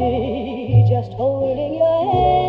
majesty, just holding your hand.